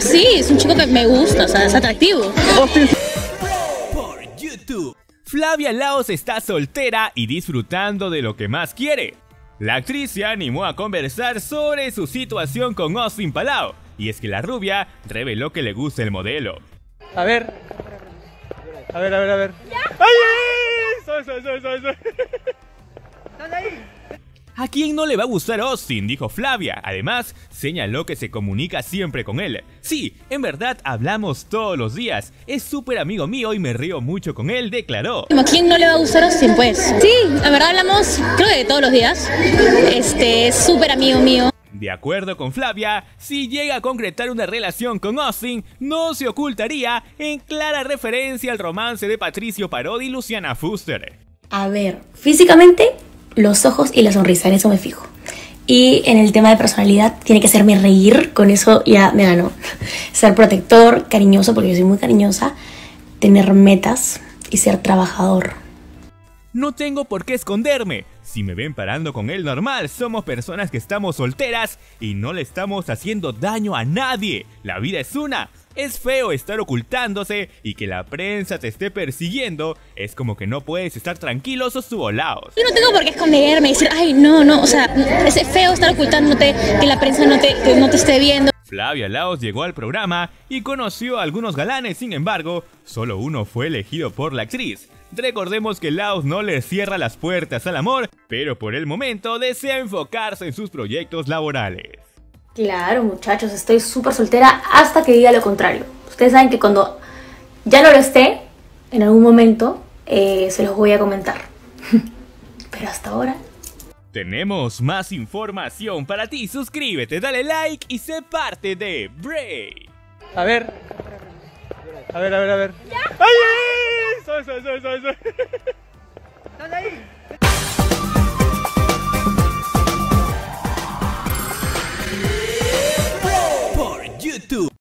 Sí, es un chico que me gusta, o sea, es atractivo. Por YouTube, Flavia Laos está soltera y disfrutando de lo que más quiere. La actriz se animó a conversar sobre su situación con Austin Palao, y es que la rubia reveló que le gusta el modelo. A ver. ¡Ay! ¡Soy! ¿Estás ahí? ¿A quién no le va a gustar Austin?, dijo Flavia. Además, señaló que se comunica siempre con él. Sí, en verdad hablamos todos los días. Es súper amigo mío y me río mucho con él, declaró. ¿A quién no le va a gustar Austin, pues? Sí, en verdad hablamos, creo que todos los días. Es súper amigo mío. De acuerdo con Flavia, si llega a concretar una relación con Austin, no se ocultaría, en clara referencia al romance de Patricio Parodi y Luciana Fuster. A ver, físicamente, los ojos y la sonrisa, en eso me fijo. Y en el tema de personalidad, tiene que hacerme reír, con eso ya me ganó. Ser protector, cariñoso, porque yo soy muy cariñosa, tener metas y ser trabajador. No tengo por qué esconderme. Si me ven parando con él, normal, somos personas que estamos solteras y no le estamos haciendo daño a nadie. La vida es una. Es feo estar ocultándose y que la prensa te esté persiguiendo. Es como que no puedes estar tranquilos o subolados. Yo no tengo por qué esconderme y decir, ay, no, o sea, es feo estar ocultándote, que la prensa no te esté viendo. Flavia Laos llegó al programa y conoció a algunos galanes, sin embargo, solo uno fue elegido por la actriz. Recordemos que Laos no le cierra las puertas al amor, pero por el momento desea enfocarse en sus proyectos laborales. Claro, muchachos, estoy súper soltera hasta que diga lo contrario. Ustedes saben que cuando ya no lo esté, en algún momento, se los voy a comentar. Pero hasta ahora... Tenemos más información para ti. Suscríbete, dale like y sé parte de Break. A ver. ¡Ay! ¡Soy!